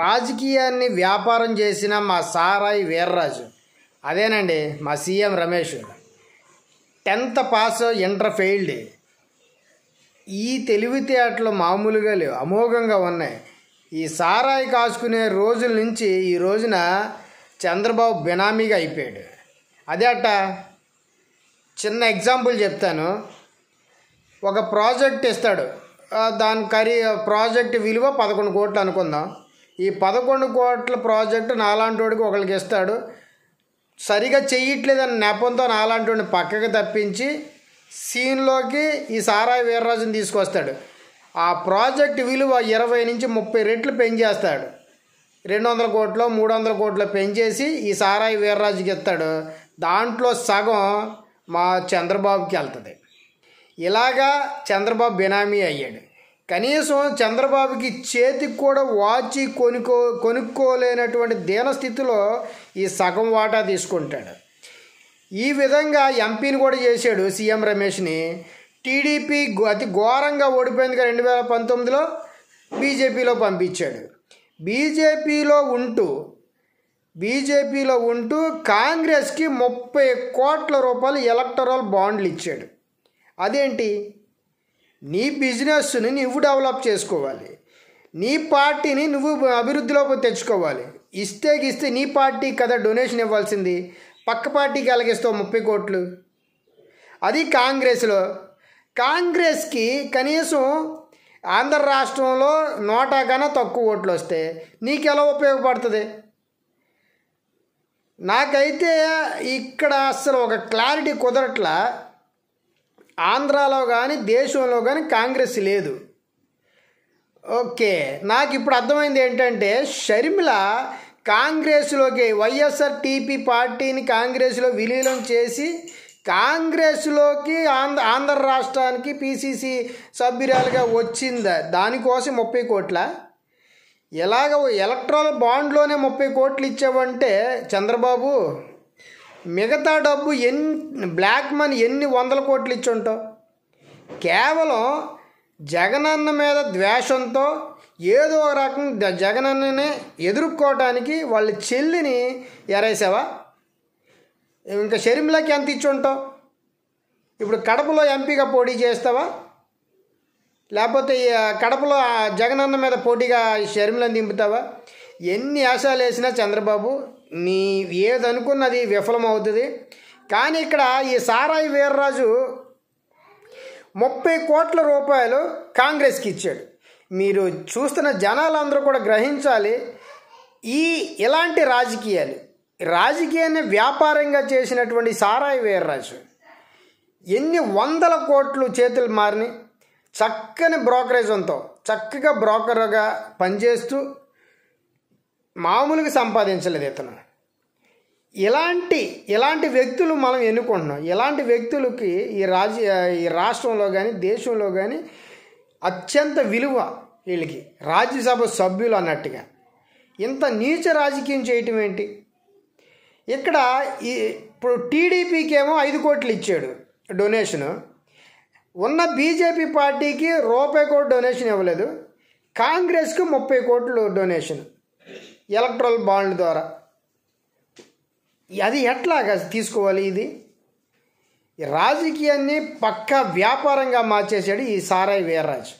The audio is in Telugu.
రాజకీయాన్ని వ్యాపారం చేసిన మా సారాయి వీర్రాజు, అదేనండి మా CM Ramesh. 10th pass, inter failed. ఈ తెలివితేటలు మామూలుగా లేవు, అమోఘంగా ఉన్నాయి. ఈ సారాయి కాసుకునే రోజుల నుంచి ఈ రోజున చంద్రబాబు బినామీగా అయిపోయాడు. అదే అట చిన్న ఎగ్జాంపుల్ చెప్తాను. ఒక ప్రాజెక్ట్ ఇస్తాడు, దాని ప్రాజెక్ట్ విలువ 11 కోట్లు అనుకుందాం. ఈ 11 కోట్ల ప్రాజెక్టు నాలాంటి వాడికి ఒకరికి ఇస్తాడు. సరిగా చెయ్యట్లేదని నెపంతో నాలాంటి వాడిని పక్కకి తప్పించి సీన్లోకి ఈ సారాయి వీర్రాజుని తీసుకొస్తాడు. ఆ ప్రాజెక్ట్ విలువ 20 నుంచి 30 రెట్లు పెంచేస్తాడు. 200 కోట్లు 300 కోట్లు పెంచేసి ఈ సారాయి వీర్రాజుకి ఇస్తాడు. దాంట్లో సగం మా చంద్రబాబుకి వెళ్తుంది. ఇలాగా చంద్రబాబు బినామీ అయ్యాడు. కనీసం చంద్రబాబుకి చేతికి కూడా వాచి కొనుక్కోలేనటువంటి దీనస్థితిలో ఈ సగం వాటా తీసుకుంటాడు. ఈ విధంగా ఎంపీని కూడా చేశాడు సీఎం రమేష్ని. టీడీపీ అతి ఘోరంగా ఓడిపోయిందిగా 2019లో బీజేపీలో పంపించాడు. బీజేపీలో ఉంటూ కాంగ్రెస్కి 30 కోట్ల రూపాయలు ఎలక్టరల్ బాండ్లు ఇచ్చాడు. అదేంటి, నీ బిజినెస్ని నువ్వు డెవలప్ చేసుకోవాలి, నీ పార్టీని నువ్వు అభివృద్ధిలోకి తెచ్చుకోవాలి. ఇస్తే నీ పార్టీ కదా డొనేషన్ ఇవ్వాల్సింది, పక్క పార్టీకి ఎలాగిస్తావు 30 కోట్లు? అది కాంగ్రెస్కి కనీసం ఆంధ్ర రాష్ట్రంలో 100 కన్నా తక్కువ ఓట్లు వస్తే నీకెలా ఉపయోగపడుతుంది? నాకైతే ఇక్కడ అసలు ఒక క్లారిటీ కుదరట్లా. ఆంధ్రాలో కానీ దేశంలో కానీ కాంగ్రెస్ లేదు. ఓకే, నాకు ఇప్పుడు అర్థమైంది ఏంటంటే, షర్మిల కాంగ్రెస్లోకి వైఎస్ఆర్టీపీ పార్టీని కాంగ్రెస్లో విలీనం చేసి కాంగ్రెస్లోకి ఆంధ్ర రాష్ట్రానికి పిసిసి సభ్యురాలుగా వచ్చిందా? దానికోసం 30 కోట్ల? ఎలాగ ఎలక్ట్రాల్ బాండ్లోనే 30 కోట్లు ఇచ్చావంటే చంద్రబాబు, మిగతా డబ్బు బ్లాక్ మనీ ఎన్ని 100 కోట్లు ఇచ్చి ఉంటావు? కేవలం జగనన్న మీద ద్వేషంతో ఏదో రకం జగనన్ననే ఎదుర్కోవటానికి వాళ్ళ చెల్లిని ఎరేసావా? ఇంకా షర్మిలకి ఎంత ఇచ్చి ఉంటావు? ఇప్పుడు కడపలో ఎంపీగా పోటీ చేస్తావా? లేకపోతే కడపలో జగనన్న మీద పోటీగా షర్మిలని దింపుతావా? ఎన్ని ఆశలు వేసినా చంద్రబాబు నీ ఏదనుకున్నది విఫలమవుతుంది. కానీ ఇక్కడ ఈ సారాయి వీర్రాజు 30 కోట్ల రూపాయలు కాంగ్రెస్కి ఇచ్చాడు. మీరు చూస్తున్న జనాలందరూ కూడా గ్రహించాలి, ఇలాంటి రాజకీయాన్ని వ్యాపారంగా చేసినటువంటి సారాయి వీర్రాజు ఎన్ని 100 కోట్లు చేతులు మారిని చక్కని బ్రోకరేజ్తో చక్కగా బ్రోకర్గా పనిచేస్తూ మామూలుగా సంపాదించలేదు ఇతను. ఇలాంటి వ్యక్తులు మనం ఎన్నుకుంటున్నాం. ఇలాంటి వ్యక్తులకి ఈ రాష్ట్రంలో కానీ దేశంలో కానీ అత్యంత విలువ. వీళ్ళకి రాజ్యసభ సభ్యులు అన్నట్టుగా ఇంత నీచ రాజకీయం చేయటం ఏంటి? ఇక్కడ ఇప్పుడు టీడీపీకి ఏమో 5 కోట్లు ఇచ్చాడు డొనేషను. ఉన్న బీజేపీ పార్టీకి రూపాయి 1 కోటి డొనేషన్ ఇవ్వలేదు. కాంగ్రెస్కి 30 కోట్లు డొనేషన్ ఎలక్ట్రల్ బాండ్ ద్వారా. అది ఎట్లాగా తీసుకోవాలి? ఇది రాజకీయాన్ని పక్కా వ్యాపారంగా మార్చేశాడు ఈ సారాయి వీర్రాజు.